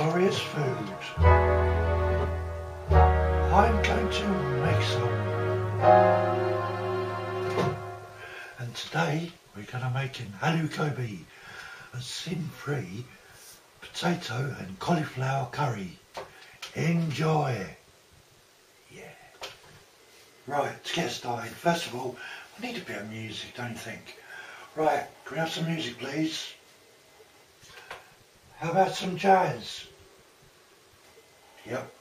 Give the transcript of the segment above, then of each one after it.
glorious foods. I'm going to make some. And today we're going to make an Aloo Gobi, a sin-free potato and cauliflower curry. Enjoy! Yeah. Right, to get started, first of all, we need a bit of music, don't you think? Right, can we have some music please? How about some jazz? Yep.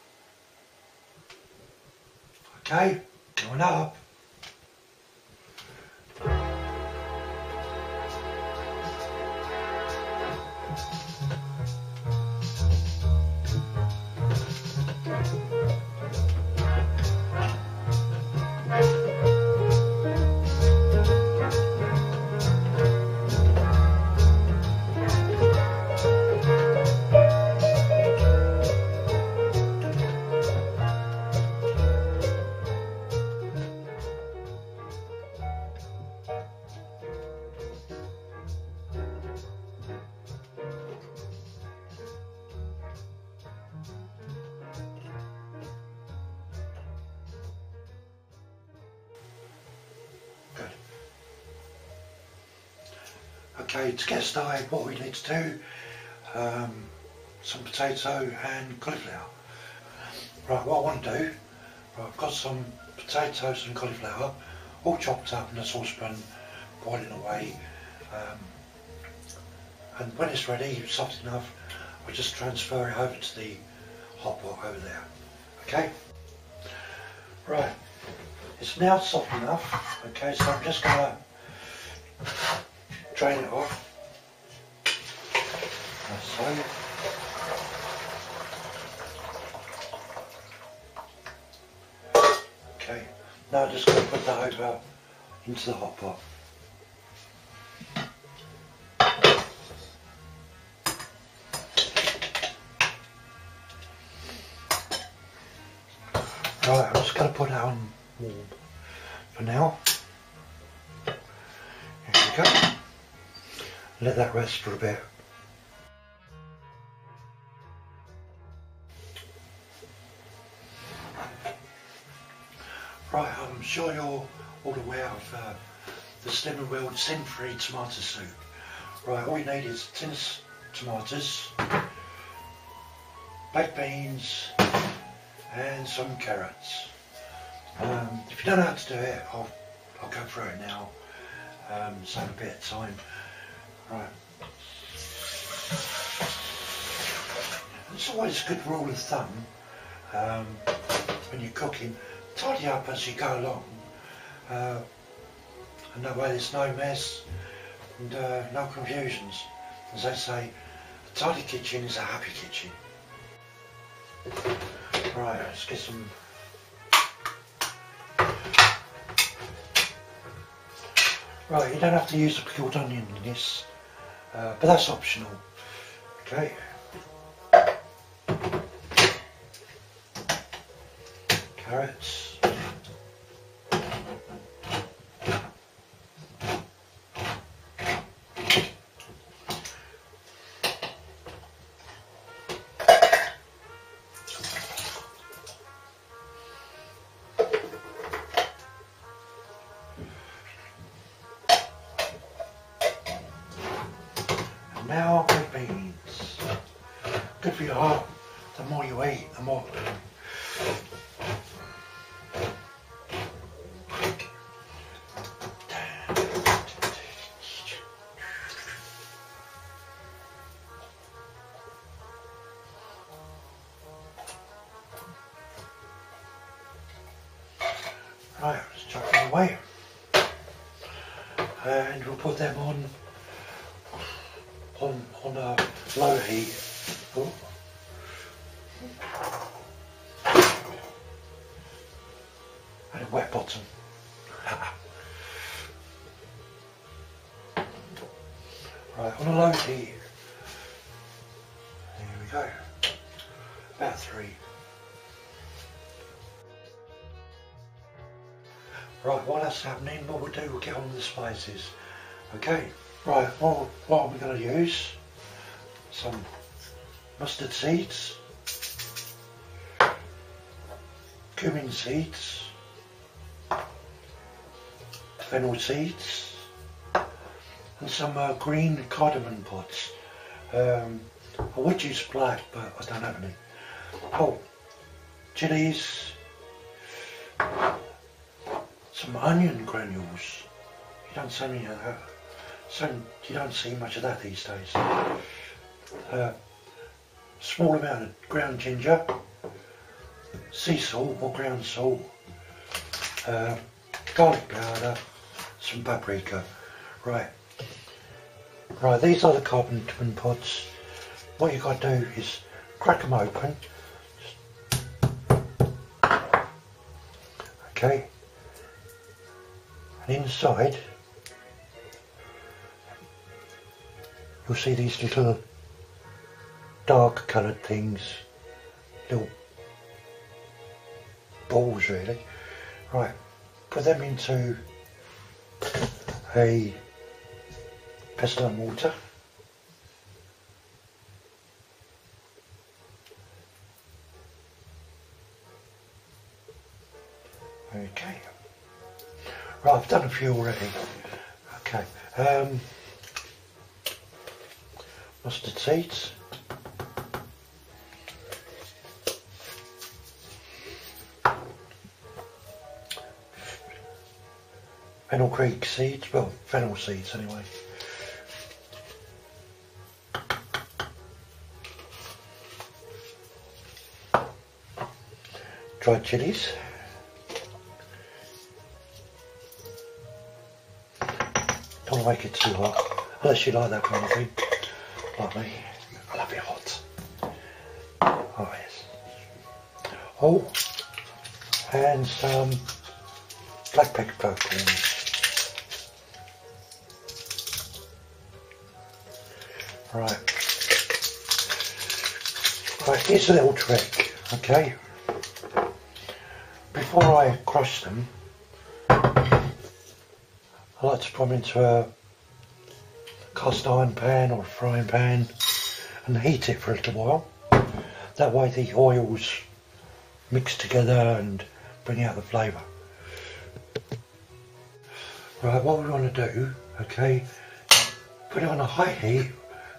Okay, going up. Okay, to get started, what we need to do, some potato and cauliflower. Right, what I want to do, right, I've got some potatoes and cauliflower, all chopped up in a saucepan, boiling away. And when it's ready, soft enough, I just transfer it over to the hot pot over there. Okay? Right, it's now soft enough, okay, so I'm just going to drain it off, like so. Okay, now I'm just going to put that over into the hot pot. Right, I'm just going to put that on warm for now. Here we go. Let that rest for a bit. Right, I'm sure you're all aware of the Steven World sin Free Tomato Soup. Right, all you need is tin tomatoes, baked beans and some carrots. If you don't know how to do it, I'll go through it now, save a bit of time. Right. It's always a good rule of thumb when you're cooking, tidy up as you go along, and that way there's no mess and no confusions. As they say, a tidy kitchen is a happy kitchen. Right, let's get some . Right, you don't have to use a pickled onion in this. But that's optional. Okay. Carrots. Now, baked beans. Good for your heart. The more you eat, the more. Right, let's chuck them away. And we'll put them on a low heat. Oh. And a wet bottom. Right, on a low heat. There we go. About three. Right, while that's happening, what we'll do, we'll get on with the spices. Okay. Right, what are we going to use? Some mustard seeds, cumin seeds, fennel seeds, and some green cardamom pods. I would use black, but I don't have any. Oh, chilies, some onion granules. You don't see much of that these days. Small amount of ground ginger, sea salt or ground salt, garlic powder, some paprika. Right, these are the cardamom pods. What you got to do is crack them open. Okay, and inside you'll see these little dark coloured things, little balls really. Right, put them into a pestle and water. Okay, right, I've done a few already. Okay, mustard seeds. Fennel Creek seeds, well, fennel seeds anyway. Dried chilies. Don't want to make it too hot, unless you like that kind of thing, like me. I love it hot. Oh yes. Oh, and some black pepper corns. Right, here's a little trick, okay? Before I crush them, I like to put them into a cast iron pan or a frying pan and heat it for a little while. That way the oils mix together and bring out the flavour. Right, what we want to do, okay, put it on a high heat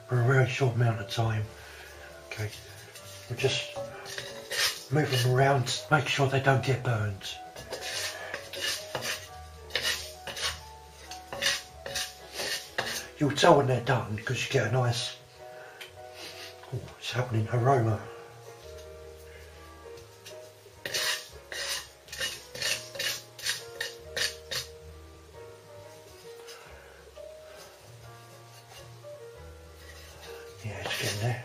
for a very short amount of time. Okay, we'll just move them around to make sure they don't get burned. You'll tell when they're done because you get a nice, oh, it's happening, aroma. Yeah, it's getting there.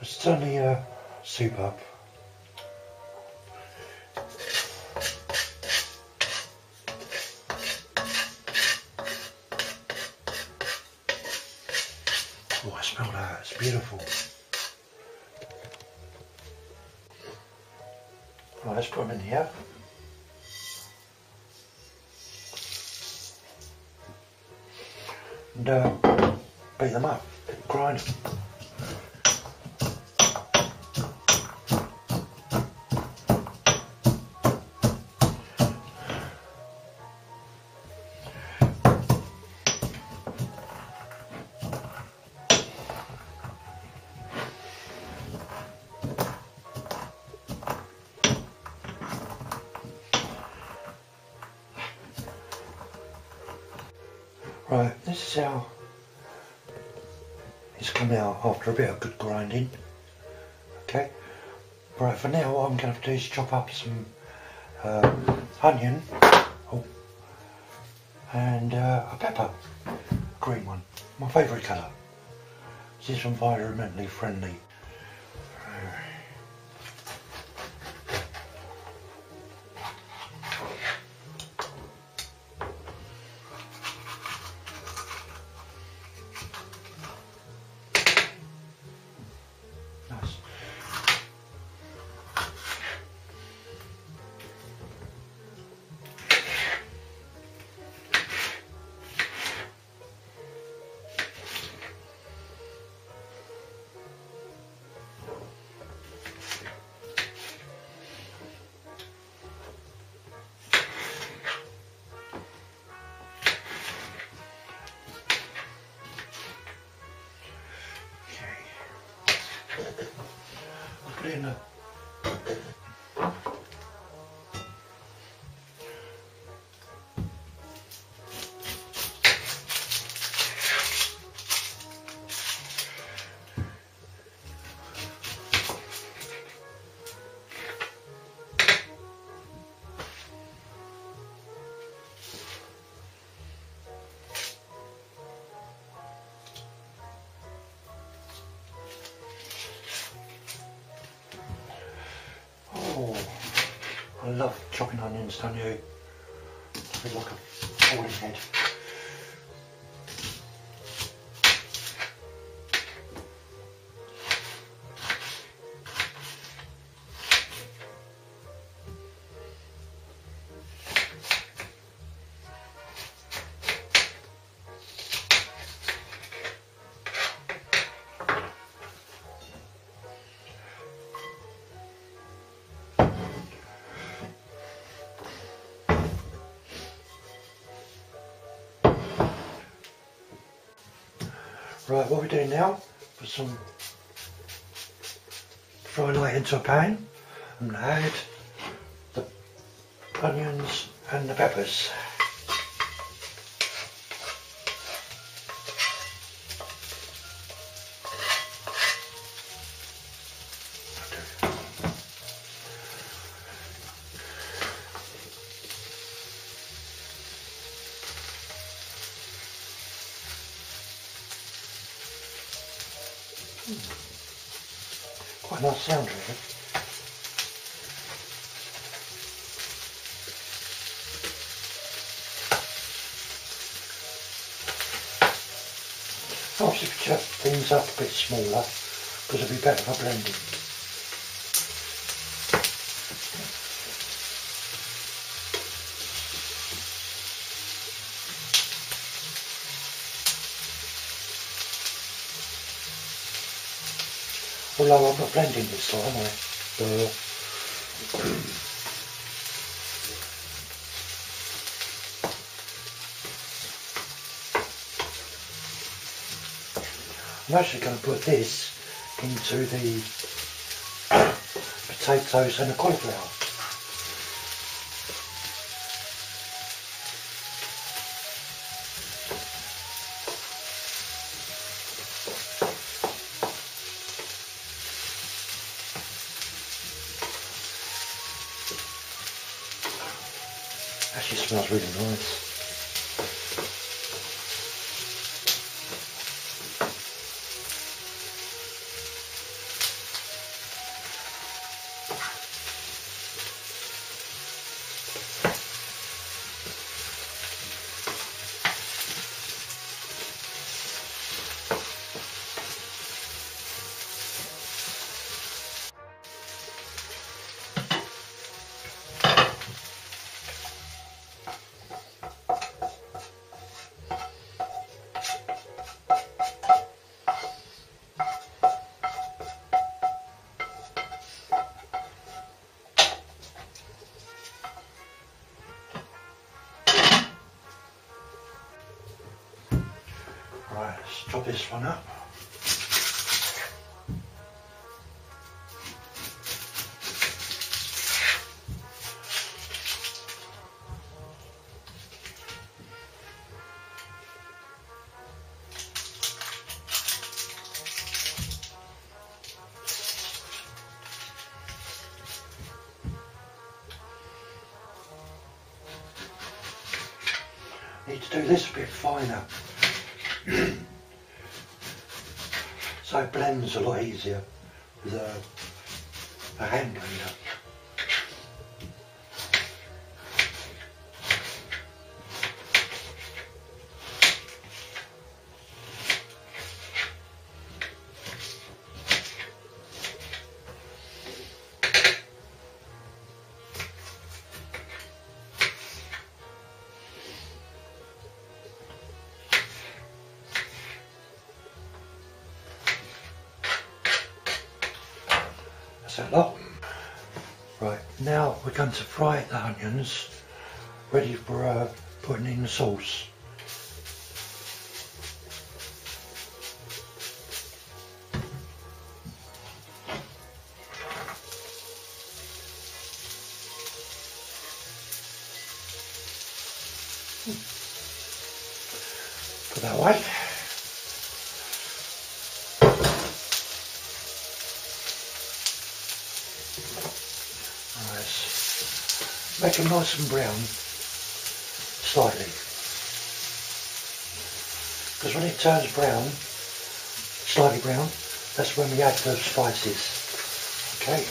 Let's turn the soup up. Oh, I smell that, it's beautiful. Right, let's put them in here. And beat them up, grind them. Right, this is how it's come out after a bit of good grinding. Okay, right, for now what I'm going to have to do is chop up some onion and a pepper, a green one, my favourite colour. This is environmentally friendly. I love chopping onions, don't you? It's a bit like a falling head. Right, what we're doing now, put some fried light into a pan and add the onions and the peppers. Quite a nice sound, really. Obviously, if you chop things up a bit smaller, because it'll be better for blending. Although I'm not blending this time, am I? I'm actually going to put this into the potatoes and the cauliflower. Actually smells really nice. Right, let's chop this one up. Need to do this a bit finer. So it blends a lot easier with a hand blender. A lot. Right, now we're going to fry the onions, ready for putting in the sauce. Put that away. Nice. Make them nice and brown slightly, because when it turns brown, slightly brown, that's when we add the spices. Okay.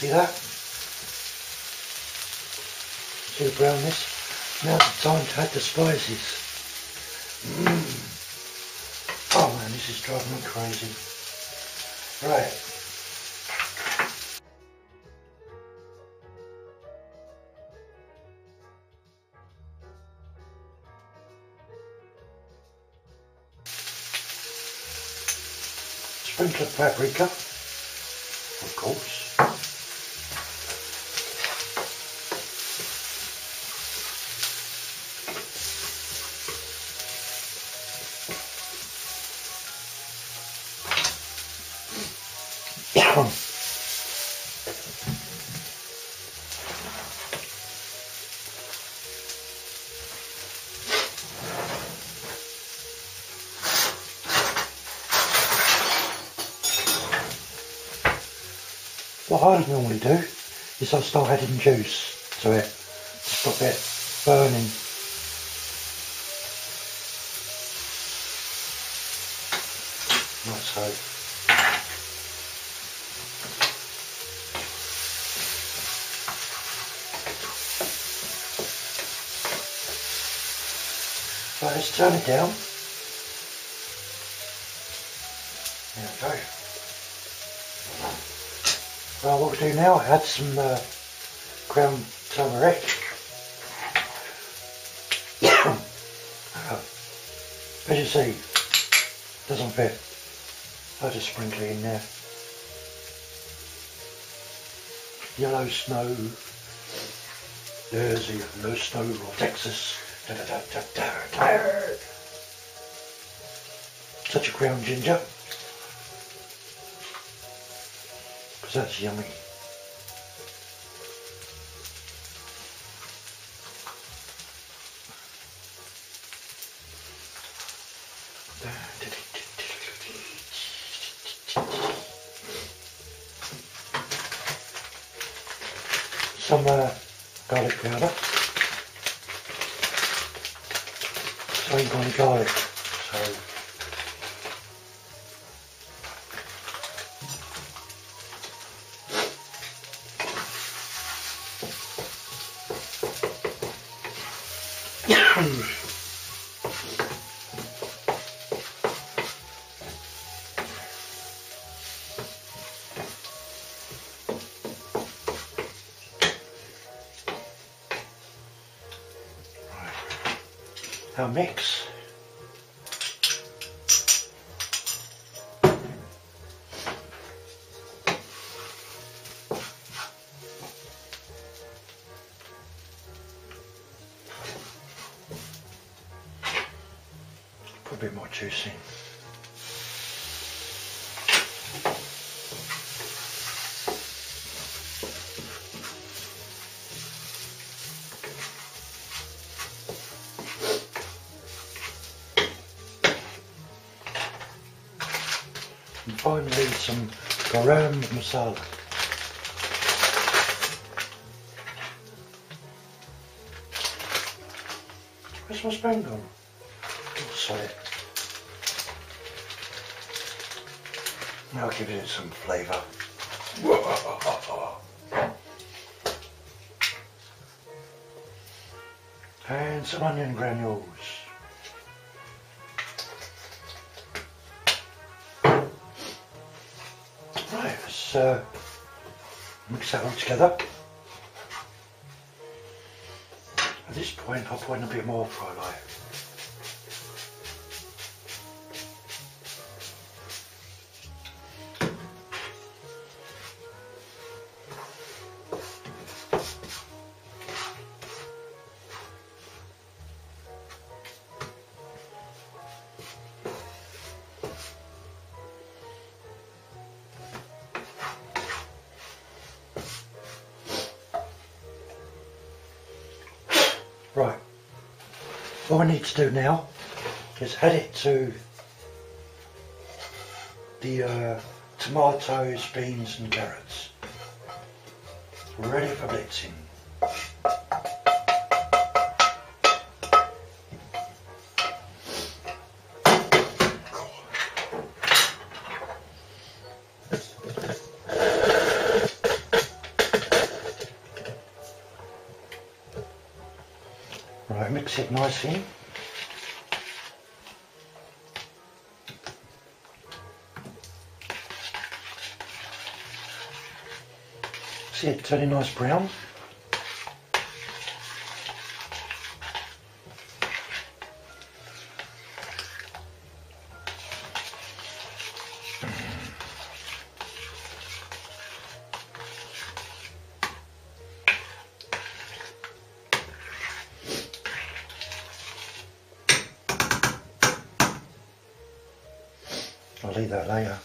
See that? See the brownness? Now's the time to add the spices. Oh man, this is driving me crazy. Right. Sprinkle of paprika, of course. What I normally do is I start adding juice to it to stop it burning. Like so. Right, let's turn it down. There we go. Well, what we'll do now, add some ground turmeric, as you see, doesn't fit, I'll just sprinkle it in there, yellow snow, there's the yellow snow of Texas, da, da, da, da, da, da. Touch of ground ginger. That's yummy. Some garlic powder. So I'm going to garlic. So. Now mix. Put a bit more juice in. And finally some garam masala. Where's my spoon gone? Oh, sorry. Now I'll give it some flavour. And some onion granules. Let's mix that all together. At this point I'll put in a bit more fried oil. Right, what I need to do now is add it to the tomatoes, beans and carrots. We're ready for blitzing. Right, mix it nicely. See it turning nice brown. I'll leave that later.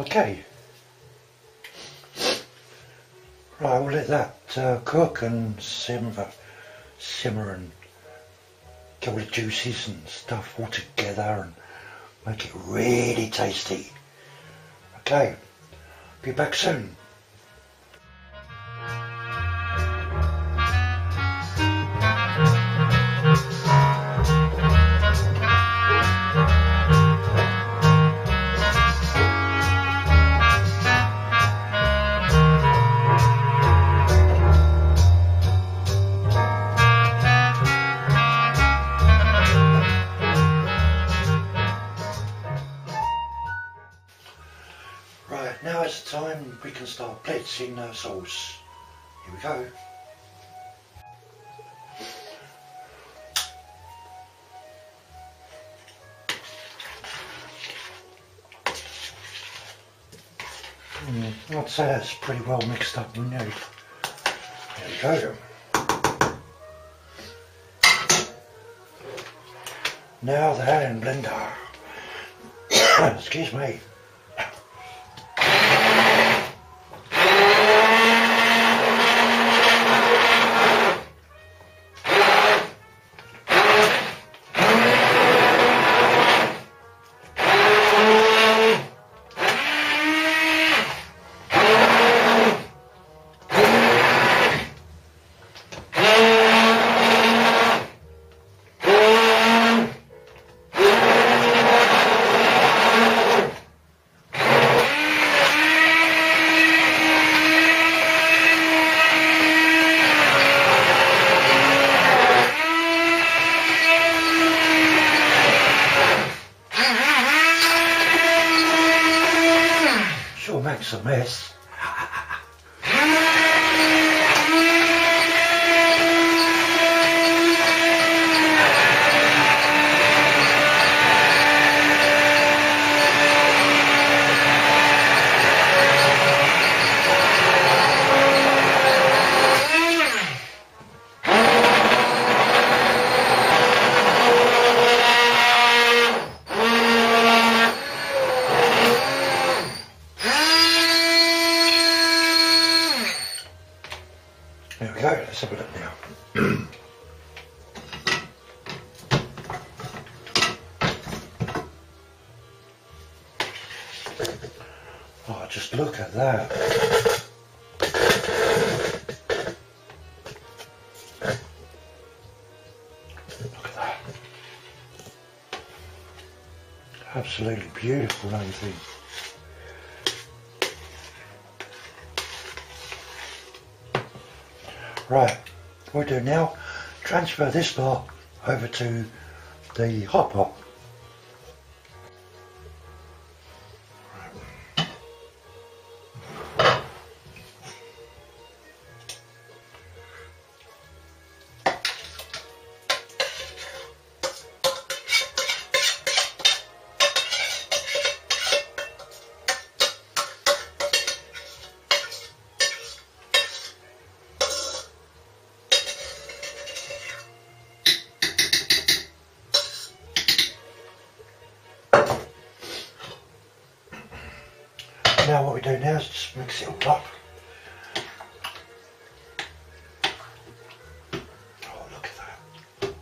Okay. Right, we'll let that cook and simmer and get all the juices and stuff all together and make it really tasty. Okay, be back soon. Now it's time we can start blitzing our sauce. Here we go. I'd say that's pretty well mixed up and new. There we go. Now they're in blender. Excuse me. Makes a mess. There we go, let's have a look now. Oh, just look at that. Look at that. Absolutely beautiful, don't you think? Right, what we do now, transfer this lot over to the hot pot. Right. now what we do now is just mix it all up. Oh, look at that.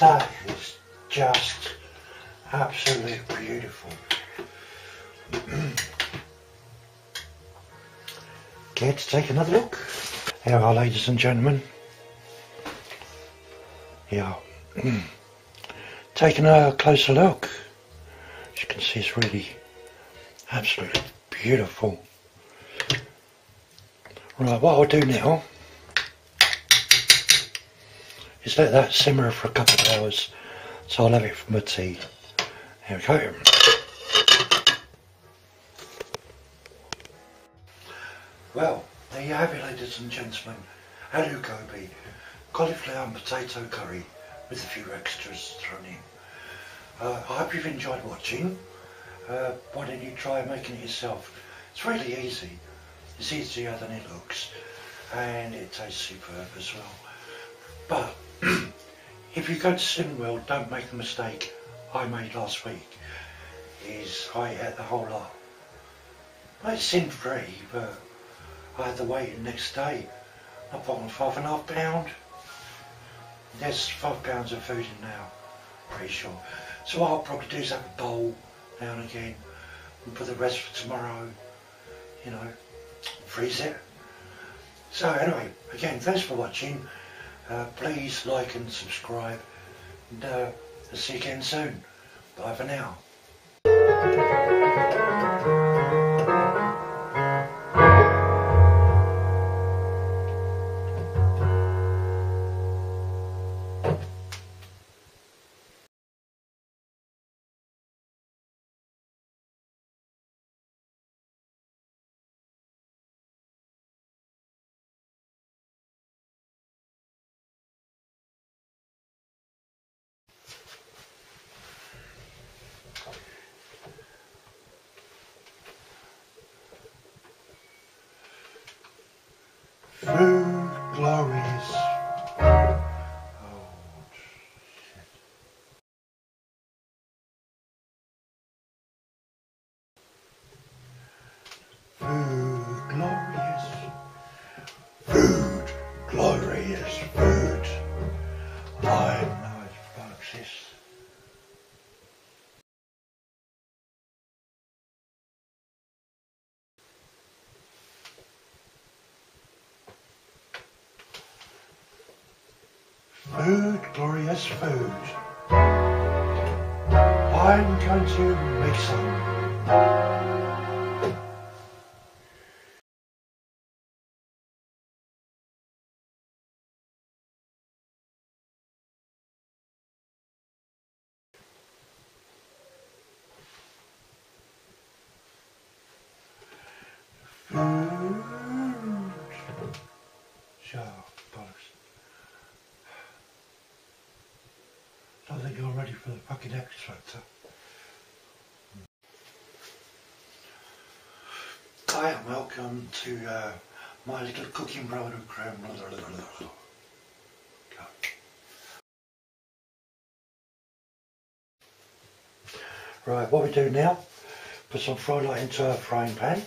That is just absolutely beautiful. Care to take another look? Here we are, ladies and gentlemen. Yeah, taking a closer look. As you can see, it's really absolutely beautiful. Right, what I'll do now is let that simmer for a couple of hours, so I'll have it for my tea. Here we go. Well, there you have it, ladies and gentlemen. Aloo Gobi, cauliflower and potato curry with a few extras thrown in. I hope you've enjoyed watching. Why don't you try making it yourself? It's really easy. It's easier than it looks, and it tastes superb as well. But if you go to Slimming World, don't make the mistake I made last week, is I ate the whole lot. It's sin free, but I had to wait the next day. I bought on 5.5 pound. There's 5 pounds of food in now, pretty sure. So what I'll probably do is have a bowl now and again, and put the rest for tomorrow, you know, freeze it. So anyway, again, thanks for watching. Please like and subscribe, and I'll see you again soon. Bye for now. Food glories. Oh, shit. Food glorious. Food glorious food. I know it don't exist. Food, glorious food. I'm going to make some. Food. Sure. I think you're ready for the fucking X Factor. Hi and welcome to my little cooking program. Right, what we do now, put some fried light into a frying pan.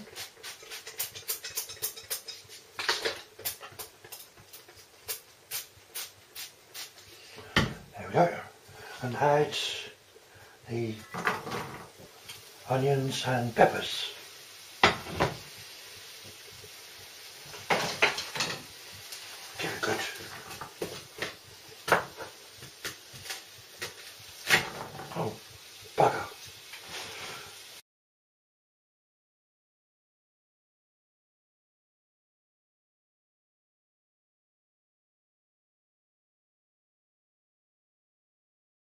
There we go. And add the onions and peppers.